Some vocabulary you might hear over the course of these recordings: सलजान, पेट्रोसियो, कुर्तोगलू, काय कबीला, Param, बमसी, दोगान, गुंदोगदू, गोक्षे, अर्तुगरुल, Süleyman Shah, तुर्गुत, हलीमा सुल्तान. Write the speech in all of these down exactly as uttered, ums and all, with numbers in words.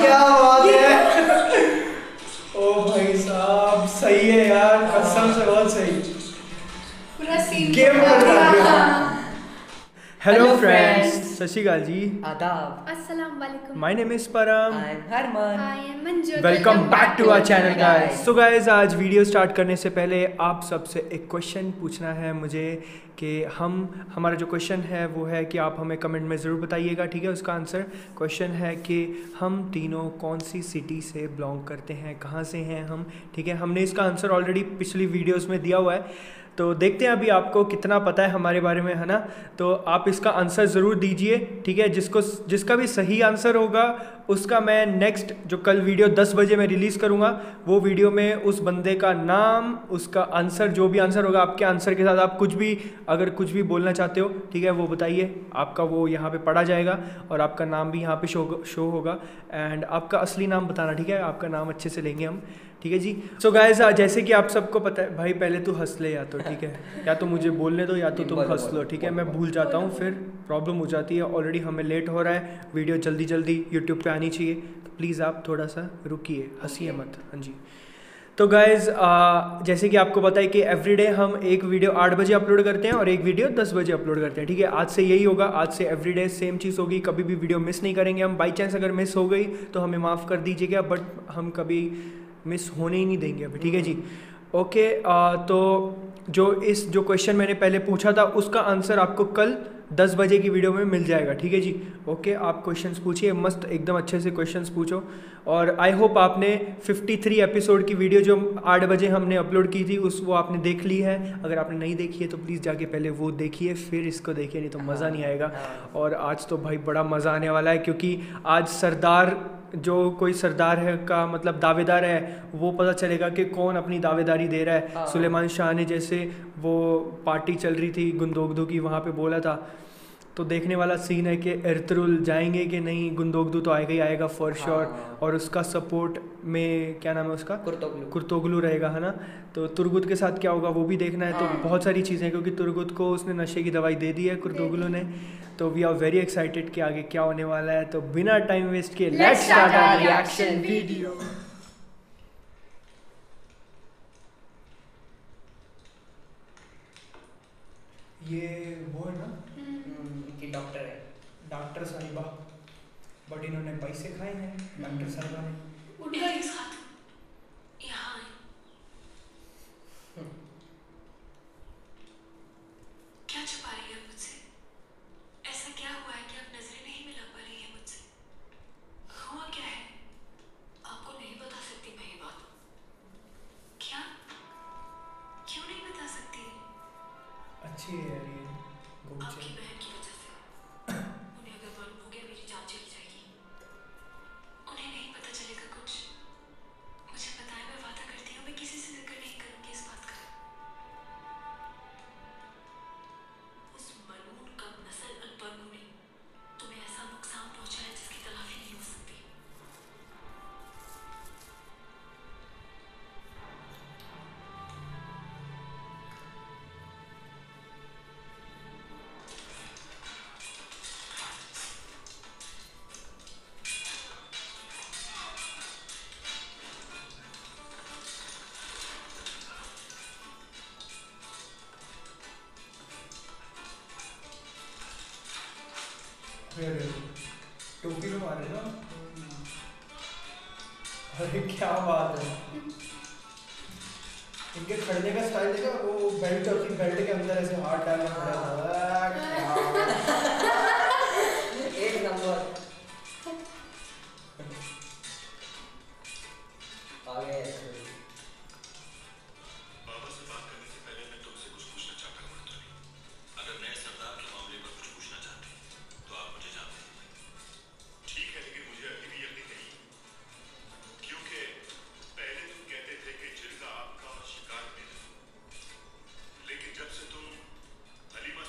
क्या बात है। ओ भाई साहब सही है यार, कसम से बहुत सही गेम। हेलो फ्रेंड्स, सत श्री अकाल जी, आदाब, अस्सलाम वालेकुम। My name is Param, I am Harman, I am Manju. Welcome back to our channel guys. So guys, आज वीडियो स्टार्ट करने से पहले आप सबसे एक क्वेश्चन पूछना है मुझे कि हम हमारा जो क्वेश्चन है वो है कि आप हमें कमेंट में ज़रूर बताइएगा, ठीक है। उसका आंसर क्वेश्चन है कि हम तीनों कौन सी सिटी से बिलोंग करते हैं, कहाँ से हैं हम, ठीक है। हमने इसका आंसर ऑलरेडी पिछली वीडियोज़ में दिया हुआ है, तो देखते हैं अभी आपको कितना पता है हमारे बारे में, है ना। तो आप इसका आंसर ज़रूर दीजिए, ठीक है। जिसको जिसका भी सही आंसर होगा उसका मैं नेक्स्ट जो कल वीडियो दस बजे मैं रिलीज़ करूँगा, वो वीडियो में उस बंदे का नाम, उसका आंसर, जो भी आंसर होगा आपके आंसर के साथ आप कुछ भी, अगर कुछ भी बोलना चाहते हो, ठीक है, वो बताइए। आपका वो यहाँ पे पढ़ा जाएगा और आपका नाम भी यहाँ पे शो शो होगा। एंड आपका असली नाम बताना, ठीक है, आपका नाम अच्छे से लेंगे हम, ठीक है जी। सो so गाइस, जैसे कि आप सबको पता है, भाई पहले तू हंस ले या तो, ठीक है, या तो मुझे बोलने दो या तो तुम हंस लो, ठीक है। मैं भूल जाता हूँ, फिर प्रॉब्लम हो जाती है। ऑलरेडी हमें लेट हो रहा है, वीडियो जल्दी जल्दी यूट्यूब पे आनी चाहिए, तो प्लीज़ आप थोड़ा सा रुकिए, हंसिए मत, हाँ जी। तो गाइज़, जैसे कि आपको पता है कि एवरीडे हम एक वीडियो आठ बजे अपलोड करते हैं और एक वीडियो दस बजे अपलोड करते हैं, ठीक है। आज से यही होगा, आज से एवरीडे सेम चीज़ होगी, कभी भी वीडियो मिस नहीं करेंगे हम। बाई चांस अगर मिस हो गई तो हमें माफ़ कर दीजिएगा, बट हम कभी मिस होने ही नहीं देंगे अभी, ठीक है जी। ओके, तो जो इस जो क्वेश्चन मैंने पहले पूछा था उसका आंसर आपको कल दस बजे की वीडियो में मिल जाएगा, ठीक है जी। ओके, आप क्वेश्चंस पूछिए, मस्त एकदम अच्छे से क्वेश्चंस पूछो। और आई होप आपने तिरेपन एपिसोड की वीडियो जो आठ बजे हमने अपलोड की थी उस वो आपने देख ली है। अगर आपने नहीं देखी है तो प्लीज़ जाके पहले वो देखिए, फिर इसको देखिए, नहीं तो मज़ा नहीं आएगा। और आज तो भाई बड़ा मज़ा आने वाला है, क्योंकि आज सरदार जो कोई सरदार है का मतलब दावेदार है, वो पता चलेगा कि कौन अपनी दावेदारी दे रहा है। सुलेमान शाह ने जैसे वो पार्टी चल रही थी गुंदोगदू की, वहाँ पे बोला था, तो देखने वाला सीन है कि एर्तुरुल जाएंगे कि नहीं। गुंदोगदू तो आएगा ही आएगा फॉर श्योर, और उसका सपोर्ट में क्या नाम है उसका, कुर्तोगलू कुर्तोगलू रहेगा, है ना। तो तुर्गुत के साथ क्या होगा वो भी देखना है। हाँ। तो बहुत सारी चीज़ें, क्योंकि तुर्गुत को उसने नशे की दवाई दे दी है कुर्तोगलू ने, तो वी आर वेरी एक्साइटेड कि आगे क्या होने वाला है। तो बिना टाइम वेस्ट किए let's start our reaction video. ये वो है ना कि डॉक्टर है, डॉक्टर साहिबा, बट इन्होंने पैसे खाए हैं डॉक्टर साहिबा ने। उठ गए एक साथ यहाँ है, क्या छुपा रही है मुझसे? ऐसा क्या हुआ है कि आप नजरें नहीं मिला पा रही है मुझसे? हुआ क्या है आपको नहीं बता सकती मैं ये बात? क्या क्यों नहीं बता सकती? अच्छी है यार ये गोचे। टोपी लो मारे ना, अरे क्या बात है। इनके खड़ने का स्टाइल देखा, वो बेल्ट अपनी बेल्ट के अंदर ऐसे हाथ डालना पड़ा था, एक नंबर। जब से तुम हलीमा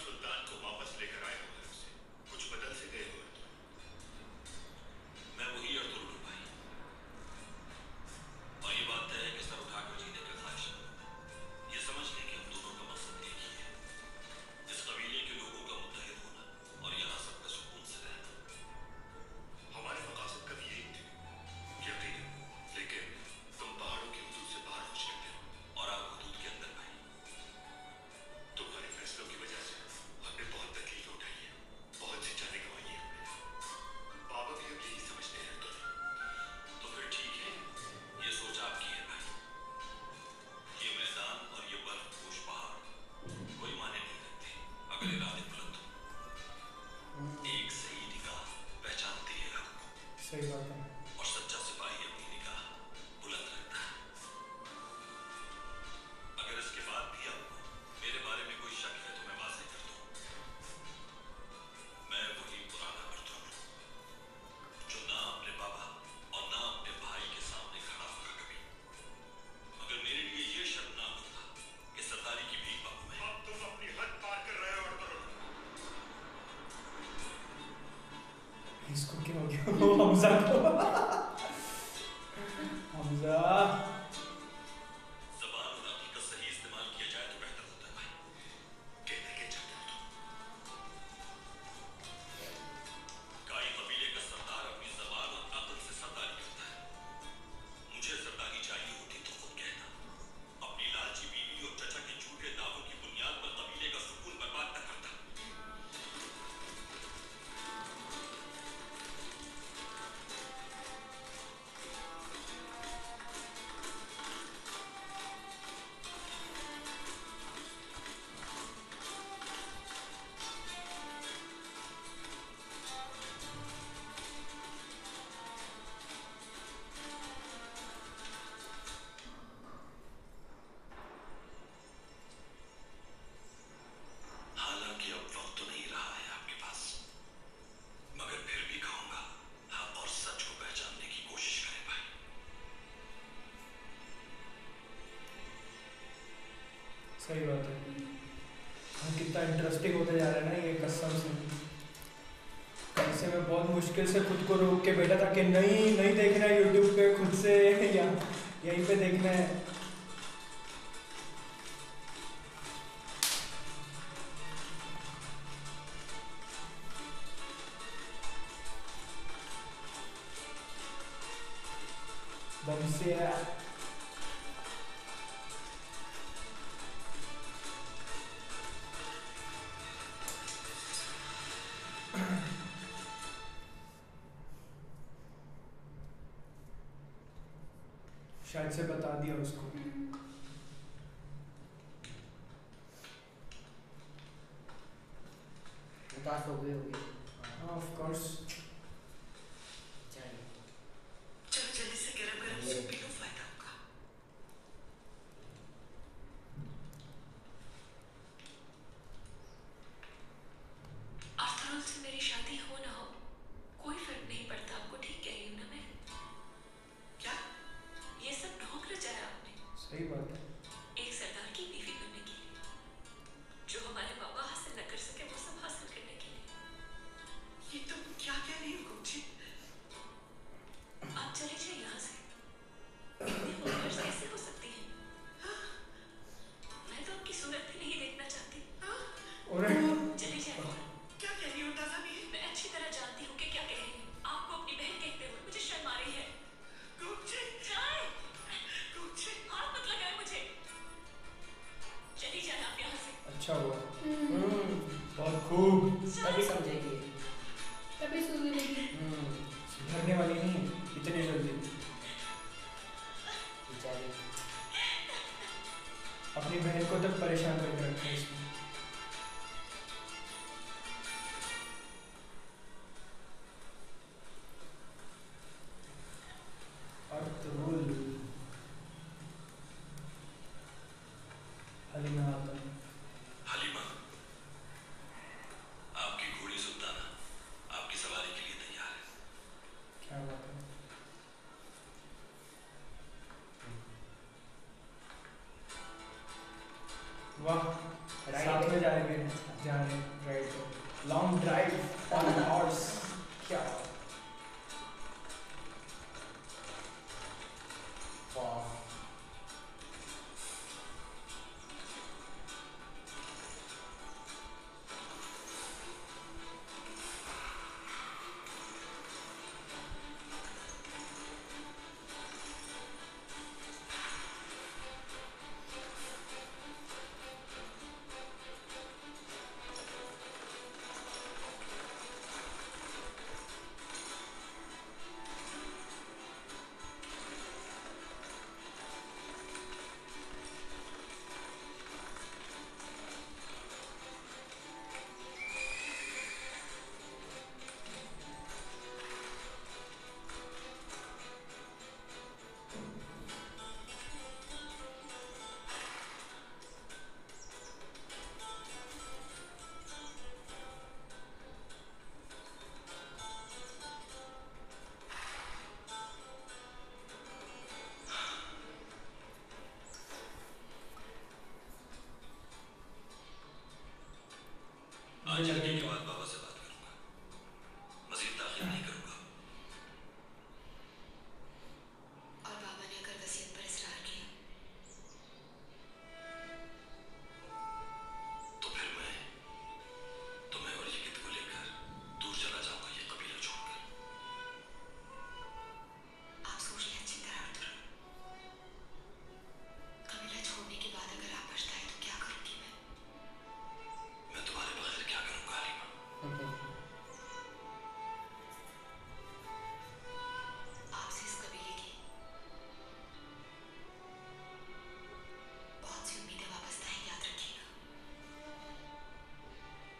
एक सही निगाह पहचानती है रब को, सही बात है, और सच्चा सिपाही अपनी निगाह बुलंद रखता है। अगर इसके बाद भी आपको मेरे बारे में कोई शक है तो मैं वाजे कर दूं, मैं वही पुराना अर्तुगरुल जो ना अपने बाबा और ना अपने भाई के सामने खड़ा होगा कभी। मगर मेरे लिए ये शक ना होगा कि सरदारी की भीख बाबू है। अब तुम अपनी हद पार कर रहे हो अर्तुगरुल। इसको क्या हो गया? हमजा को हमजा जबान और आपकी का सही इस्तेमाल किया जाए तो बेहतर होता है। कहते क्या चाहते हो? गाई कबीले का सरदार अपनी जबान और ताकत से सरदारी करता है। मुझे सरदारी चाहिए होती तो खुद कहता। अपनी लालची बीवी और चचा के झूठे दावों की बुनियाद पर कबीले का सुकून बर्बाद न करता। सही बात है। हम कितना इंटरेस्टिंग होते जा रहे हैं ना ये कसम से। ऐसे मैं बहुत मुश्किल से खुद को रोक के बैठा था कि नहीं नहीं देखना है यूट्यूब पे, खुद से या यहीं पे देखना है। बमसी है शायद से बता दिया उसको। पास हो गए हो गए। हाँ ऑफ कोर्स। चलिए। चलो जल्दी से गरम गरम सूप पी लो, फायदा होगा। आफ्टरऑल से मेरी शादी हो ना हो कोई फर्क नहीं पड़ता आपको, ठीक है ना? मैं क्या ये सब ढोंग रचाया आपने? सही बात है। एक सरदार की बीवी बनने के लिए जो हमारे बाबा हासिल न कर सके वो सब हासिल करने के लिए। ये तुम क्या कह रही हो गोक्षे? आप चले जाइए यहाँ से। इतनी खुदगर्ज कैसे हो सकती है? हाँ? मैं तो आपकी सूरत भी नहीं देखना चाहती। हाँ? और चले जाइए। क्या कह रही हो ताज़ाबी? मैं अच्छी तरह जानती हूँ कि क्या कह रही हूँ। आपको अपनी बहन कहते हुए मुझे शर्म आ रही है। गोक्षे जाए, गोक्षे हाथ मत लगाए मुझे, चली जाना आप यहाँ से। अच्छा हुआ। हम्म बहुत खूब। तभी समझेगी, तभी सुधरेगी। हम्म सुधरने वाली नहीं इतने जल्दी। बेचारी अपनी बहन को तक परेशान करके रखती है इसमें। अर्तुगरुल हलीमा आता है। हलीमा आपकी घोड़ी सुल्ताना आपकी सवारी के लिए तैयार है। क्या बात है। वाह साथ में जाएंगे, जा रहे ड्राइव पे, लॉन्ग ड्राइव ऑन हॉर्स। क्या चलने के बाद बाबा से बात करूंगा, मजीद दाखिल नहीं करूंगा। और बाबा ने अगर वसीयत पर इसरार किया तो फिर मैं तुम्हें और यकीत को लेकर दूर चला जाऊंगा, ये कबीला छोड़कर। आप सोचिए अच्छी तरह अर्तुगरुल, कबीला छोड़ने के बाद अगर आप पछताए तो क्या करूंगी मैं? मैं तुम्हारे बगैर क्या करूंगा हलीमा? आपसे इस कबीले की बहुत सी उम्मीदें वापस नहीं, याद रखिएगा।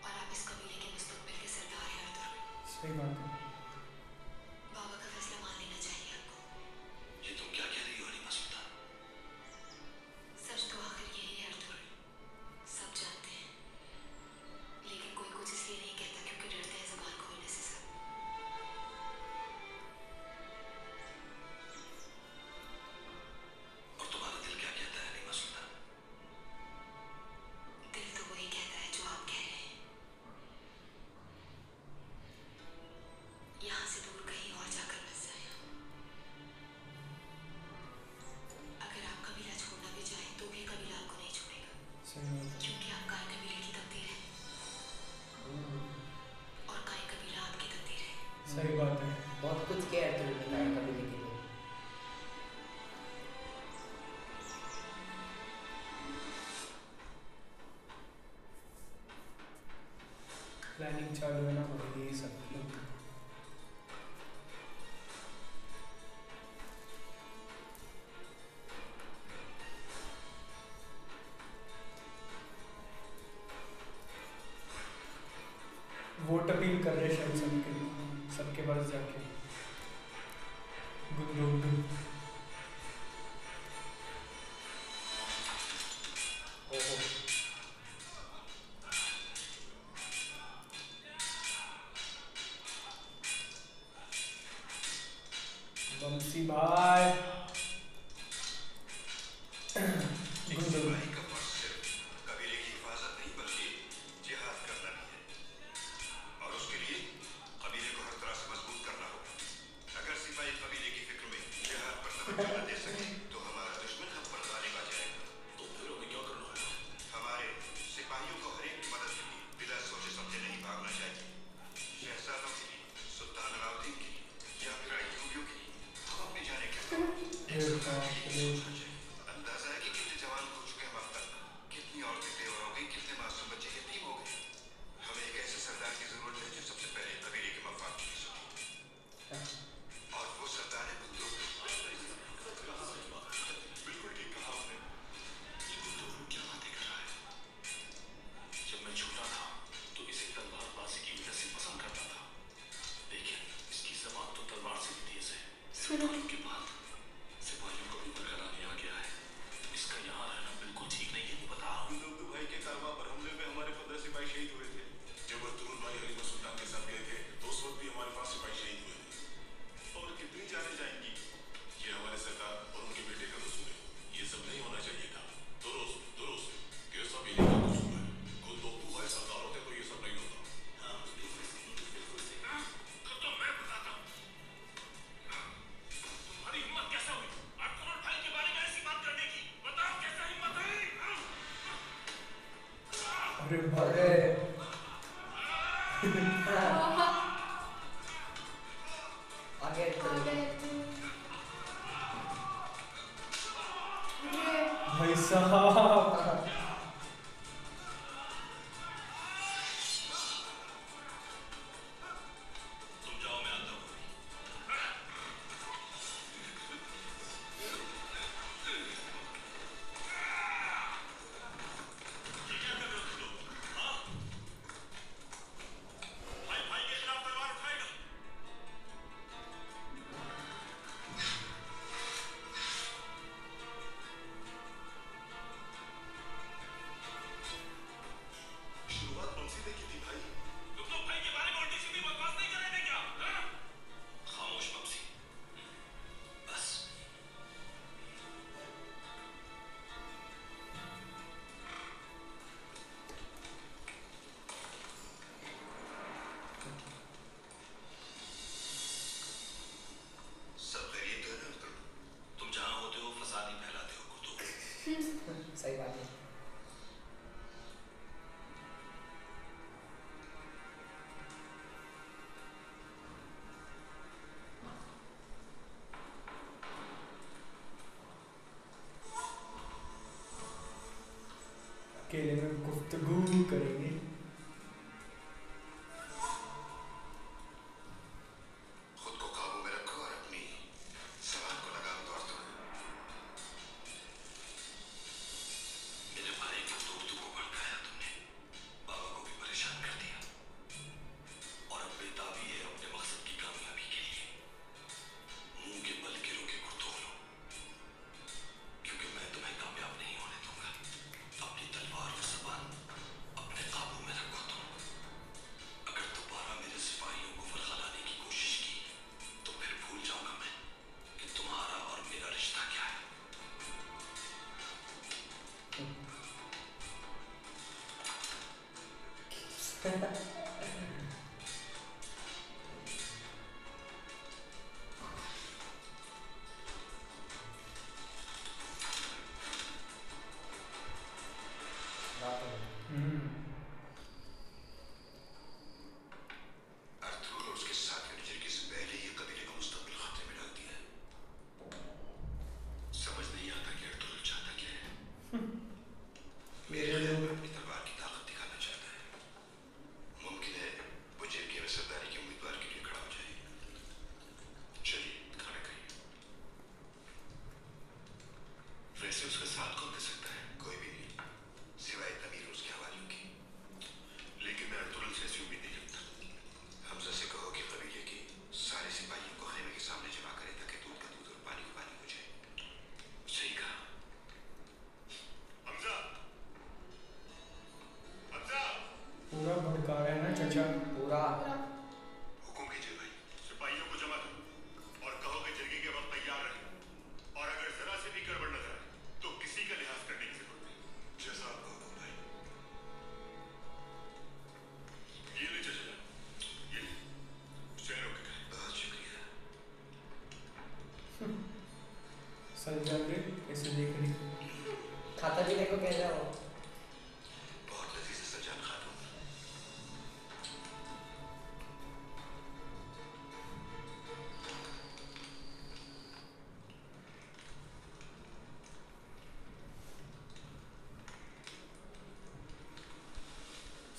और आप इस कबीले के मुस्तकबिल के सरदार हैं अर्तुगरुल। सही बात है। बाबा का फैसला मान लेना चाहिए आपको। ये तुम क्या कह रही हो हलीमा सुल्तान? सच तो आखिर यही है अर्तुगरुल, सब जानते हैं, लेकिन कोई कुछ इसलिए नहीं कहता क्योंकि डरते हैं जुबान खोलने से सब। और तुम्हारा दिल क्या कहता है हलीमा सुल्तान? दिल तो वही कहता है जो आप कह रहे हैं, यहाँ से दूर कहीं और जाकर बस जाए। अगर आप कबीला छोड़ना भी चाहें तो भी कबीला आपको नहीं छोड़ेगा, क्योंकि आप काय कबीले की तकदीर है और काय कबीला आपकी तकदीर है। सही बात है। बहुत कुछ किया है तुमने काय कबीले के लिए। प्लानिंग चालू है ना ये सबकी। वोट अपील कर रहे शायद सबके सबके पास जाके गुंडोगदू। ओहो बमसी भाई गुंडोगदू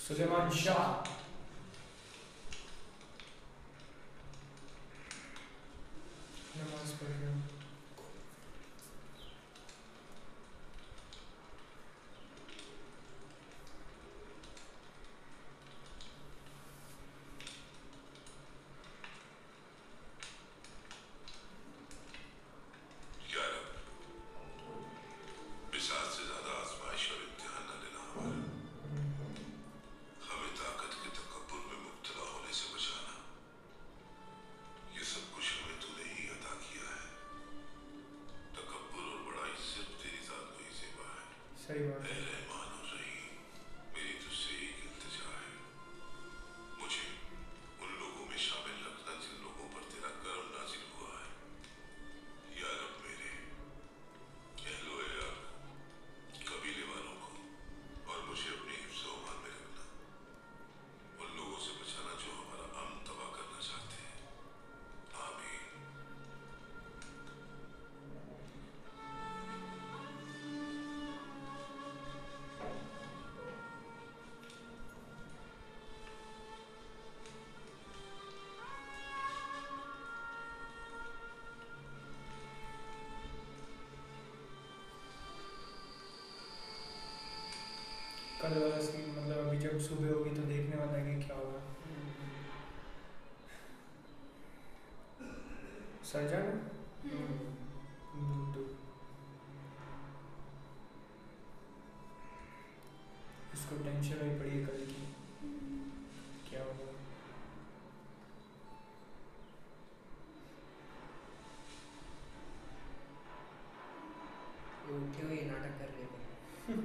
Süleyman Shah. Namaz pढ़ियो. कल वाला सीन मतलब अभी जब सुबह होगी तो देखने वाला है कि क्या होगा. सर्जन इसको टेंशन में पड़ी है कल की क्या होगा. क्यों ये नाटक कर रहे थे?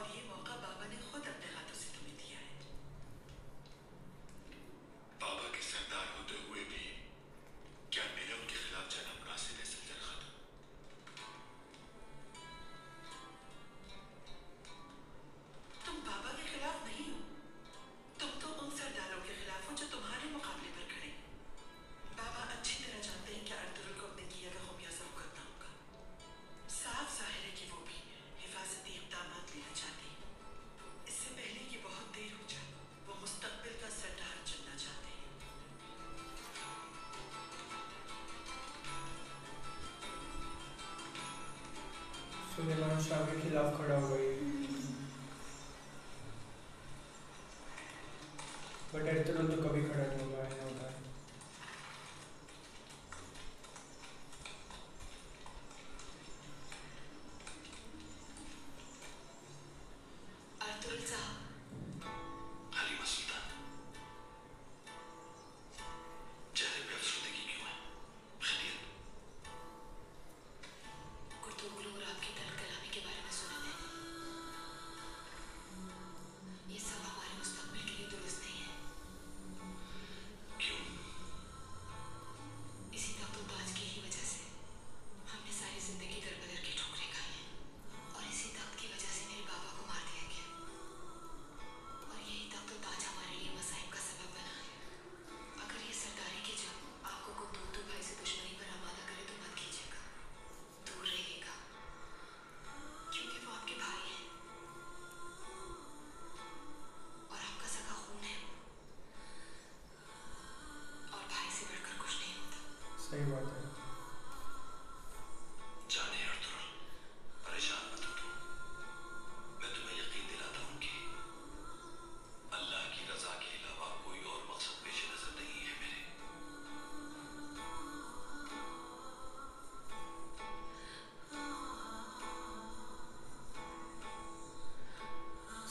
और ये मौका सुलेमान शाह के खिलाफ खड़ा हो गई। बट एर्तुगरुल तो कभी खड़ा नहीं हुआ है, होता है।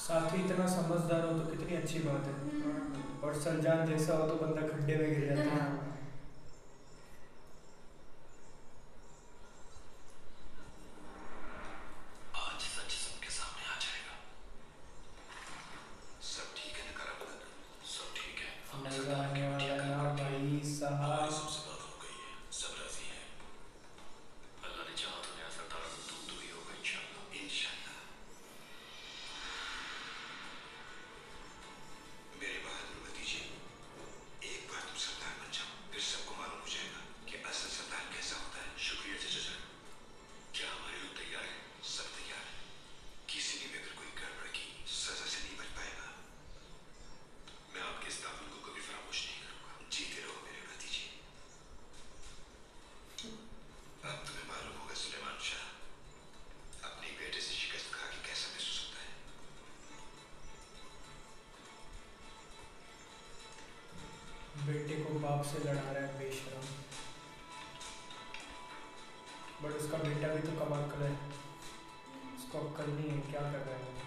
साथ ही इतना समझदार हो तो कितनी अच्छी बात है, और सलजान जैसा हो तो बंदा खड्डे में गिर जाता है। से लड़ा रहा है बेशरम, बट उसका बेटा भी तो कमाल कर रहा है, उसको अक्ल नहीं है क्या कर रहा है।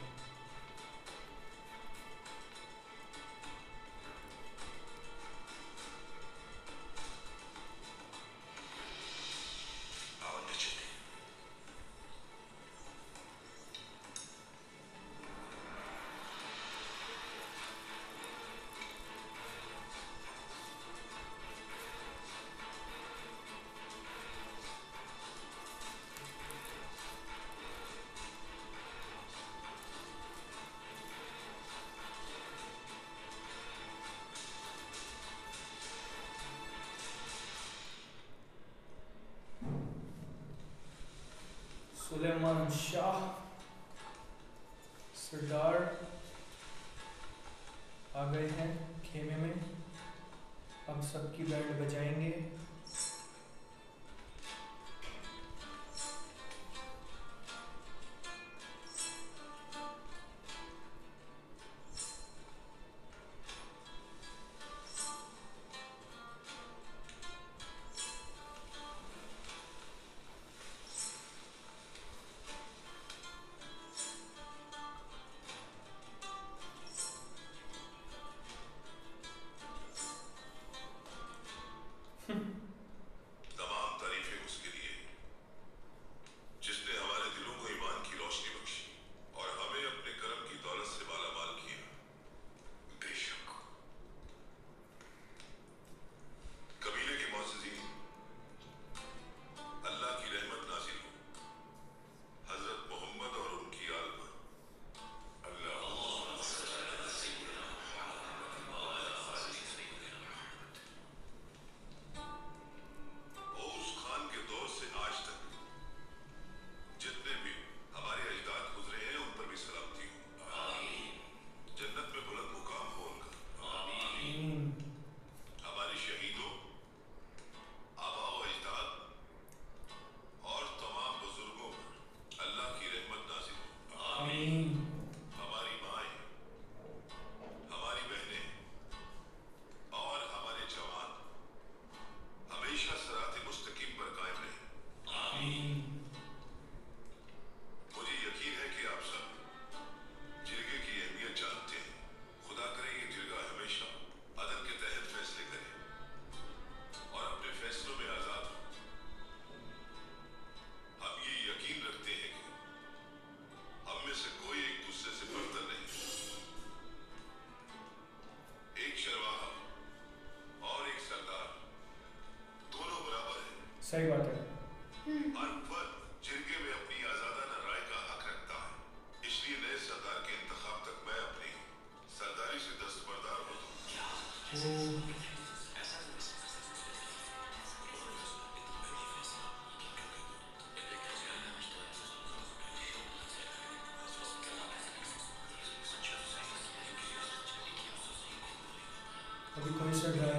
सुलेमान शाह सरदार आ गए हैं खेमे में, अब सबकी बैंड बजाएंगे। Hmm. सही बात है। हर फर्द जिरगे में अपनी आजादाना राय का हक रखता है, इसलिए नए सरदार के इंतखाब तक मैं अपनी सरदारी से दस्तबरदार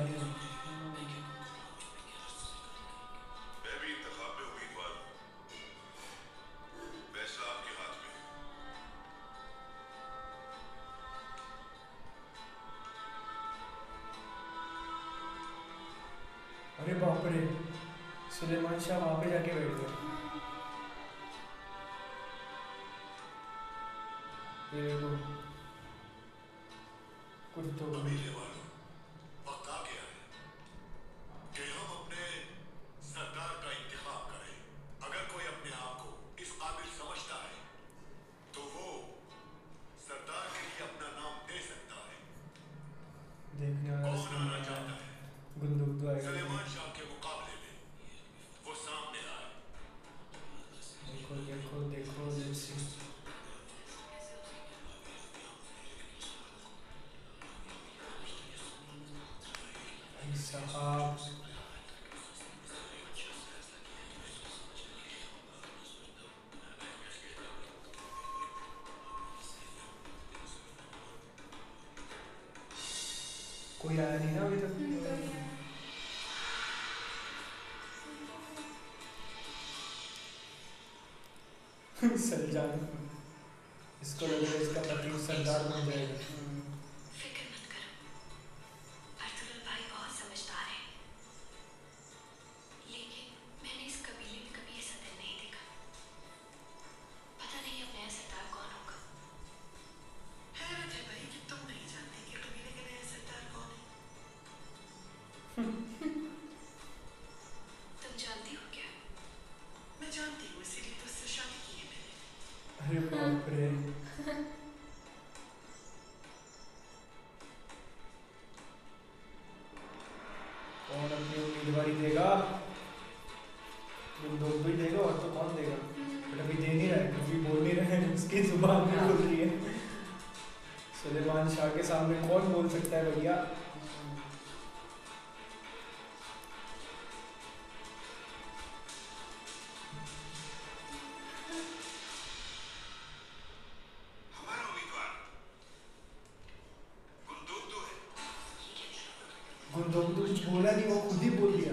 होता हूँ। अरे बाप रे, सुलेमान शाह वहाँ पे जाके बैठ गए। कुछ तो वक्त आ गया है कि हम अपने सरदार का इंतखाब करें। अगर कोई अपने आप को इस काबिल समझता है तो वो सरदार के लिए अपना नाम दे सकता है। देखना कौन आना चाहता है। गुंडोग्दु सलेमान शाह के मुकाबले में वो सामने आए। देखो देखो देखो देखो भाई साहब, कोई आया नहीं ना अभी तक। सलजान, इसको लग रहा है इसका पति सरदार बन जाएगा। फिक्र मत करो, अर्तुगरुल भाई बहुत समझदार है, लेकिन मैंने इस कबीले में कभी ऐसा दिल नहीं देखा। पता नहीं अब नया सरदार कौन होगा। हैरत है भाई कि तुम नहीं जानते कि कबीले का नया सरदार कौन है। तुम जानती हो क्या? मैं जानती हूँ, इसीलिए तो उससे शादी की है मैंने। अरे बाप रे, कौन अपनी उम्मीदवारी देगा? तुम लोग भी देगा और तो कौन देगा। बट अभी दे नहीं रहे, अभी बोल नहीं रहे, उसकी जुबान नहीं बोल रही है। सुलेमान शाह के सामने कौन बोल सकता है भैया? बोला नहीं, वो खुद ही बोल दिया।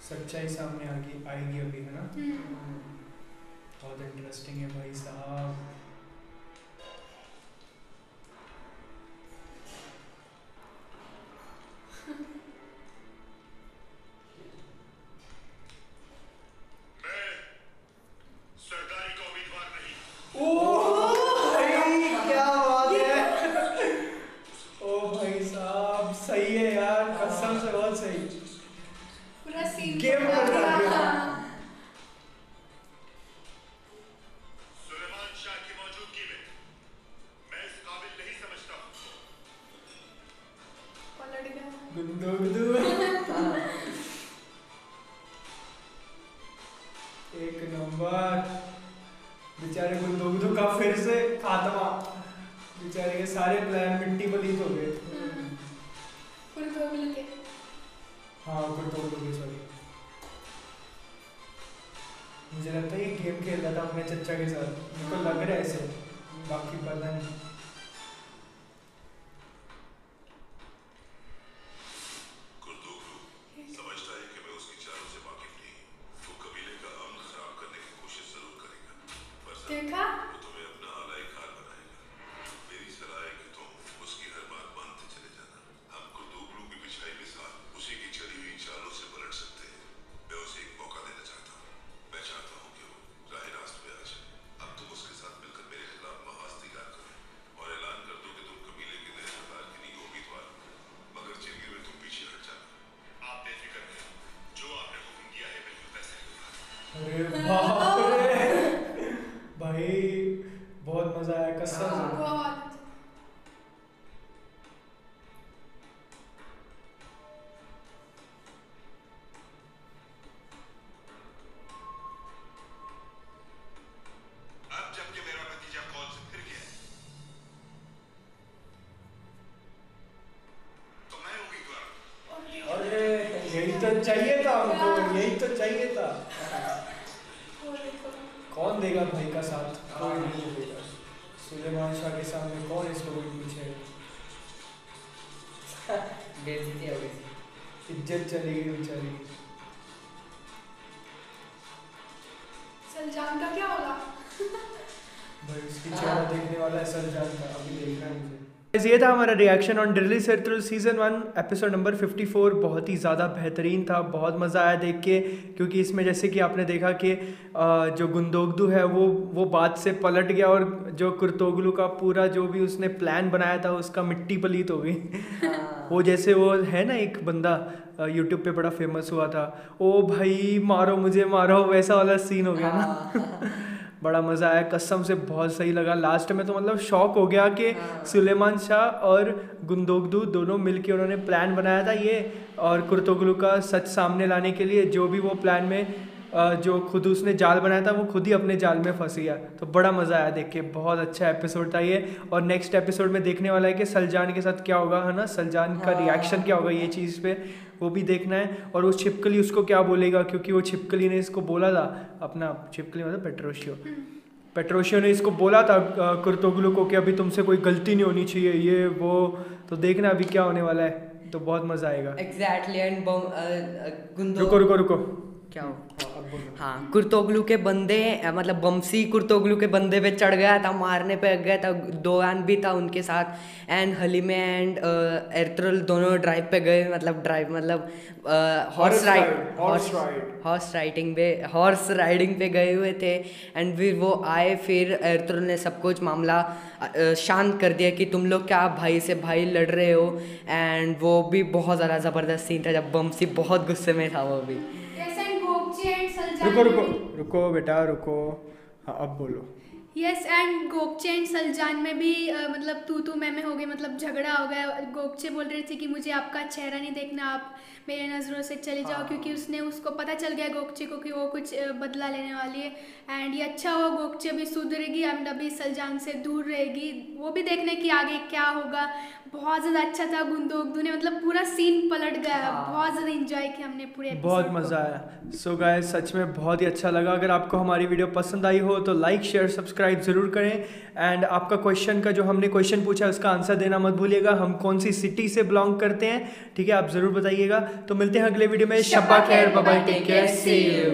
सच्चाई सामने आ गई, आएगी अभी, है ना। बहुत इंटरेस्टिंग है भाई साहब। अरे बाप रे भाई बहुत मजा आया कसम। चाहिए था हमको, यही तो चाहिए था। कौन देगा भाई का साथ, कोई नहीं देगा। सुलेमान शाह के सामने कौन इसको कोई पूछेगा। बेइज्जती हो गई, इज्जत चली गई बेचारी। सलजान का क्या होगा भाई, उसकी चेहरा देखने वाला है सलजान का, अभी देखना है मुझे। ये था हमारा reaction on release Ertugrul season one episode number fifty four. बहुत ही ज़्यादा बेहतरीन था, बहुत मज़ा आया देख के, क्योंकि इसमें जैसे कि आपने देखा कि जो गुंदोगदू है वो वो बात से पलट गया और जो कुर्तोगलू का पूरा जो भी उसने प्लान बनाया था उसका मिट्टी पलीत हो गई। वो जैसे वो है ना एक बंदा यूट्यूब पे बड़ा फेमस हुआ था, ओ भाई मारो मुझे मारो, वैसा वाला सीन हो गया ना। बड़ा मज़ा आया कसम से, बहुत सही लगा। लास्ट में तो मतलब शॉक हो गया कि सुलेमान शाह और गुंदोगदू दोनों मिलके उन्होंने प्लान बनाया था ये, और कुर्तोगलू का सच सामने लाने के लिए जो भी वो प्लान में जो खुद उसने जाल बनाया था वो खुद ही अपने जाल में फंस गया। तो बड़ा मज़ा आया देख के, बहुत अच्छा एपिसोड था ये। और नेक्स्ट एपिसोड में देखने वाला है कि सलजान के साथ क्या होगा, है ना, सलजान का रिएक्शन क्या होगा ये चीज़ पे, वो भी देखना है। और वो छिपकली उसको क्या बोलेगा, क्योंकि वो छिपकली ने इसको बोला था, अपना छिपकली मतलब पेट्रोसियो, पेट्रोसियो ने इसको बोला था कुर्तोगलू को कि अभी तुमसे कोई गलती नहीं होनी चाहिए ये वो। तो देखना अभी क्या होने वाला है, तो बहुत मज़ा आएगा। एग्जैक्टली। रुको रुको रुको, क्या हो, हाँ, कुर्तोगलू के बंदे मतलब बमसी कुर्तोगलू के बंदे पे चढ़ गया था, मारने पे गया था, दोगान भी था उनके साथ, एंड हलीमे एंड एर्तुगरुल दोनों ड्राइव पे गए, मतलब ड्राइव मतलब horse ride, horse horse riding पे हॉर्स राइडिंग पे गए हुए थे। एंड फिर वो आए, फिर एर्तुगरुल ने सब कुछ मामला शांत कर दिया कि तुम लोग क्या भाई से भाई लड़ रहे हो। एंड वो भी बहुत ज़्यादा ज़बरदस्त सीन था जब बमसी बहुत गुस्से में था वो भी। रुको रुको रुको बेटा रुको, हाँ अब बोलो। यस एंड गोकचे एंड सलजान में भी uh, मतलब तू तू मैं मैं हो गई, मतलब झगड़ा हो गया। गोकचे बोल रही थी कि मुझे आपका चेहरा नहीं देखना, आप मेरे नज़रों से चले जाओ। हाँ। क्योंकि उसने उसको पता चल गया गोकचे को कि वो कुछ बदला लेने वाली है। एंड ये अच्छा हुआ, गोकचे भी सुधरेगी एंड अभी सलजान से दूर रहेगी। वो भी देखने की आगे क्या होगा, बहुत ज़्यादा अच्छा था। गुंदोगदू ने मतलब पूरा सीन पलट गया। हाँ। बहुत ज़्यादा एंजॉय किया हमने पूरे, बहुत मज़ा आया। सो गाइस सच में बहुत ही अच्छा लगा। अगर आपको हमारी वीडियो पसंद आई हो तो लाइक शेयर सब्सक्राइब ज़रूर करें। एंड आपका क्वेश्चन का जो हमने क्वेश्चन पूछा उसका आंसर देना मत भूलिएगा, हम कौन सी सिटी से बिलोंग करते हैं, ठीक है, आप ज़रूर बताइएगा। तो मिलते हैं अगले वीडियो में। शब्बा खैर, bye bye, take care, see you.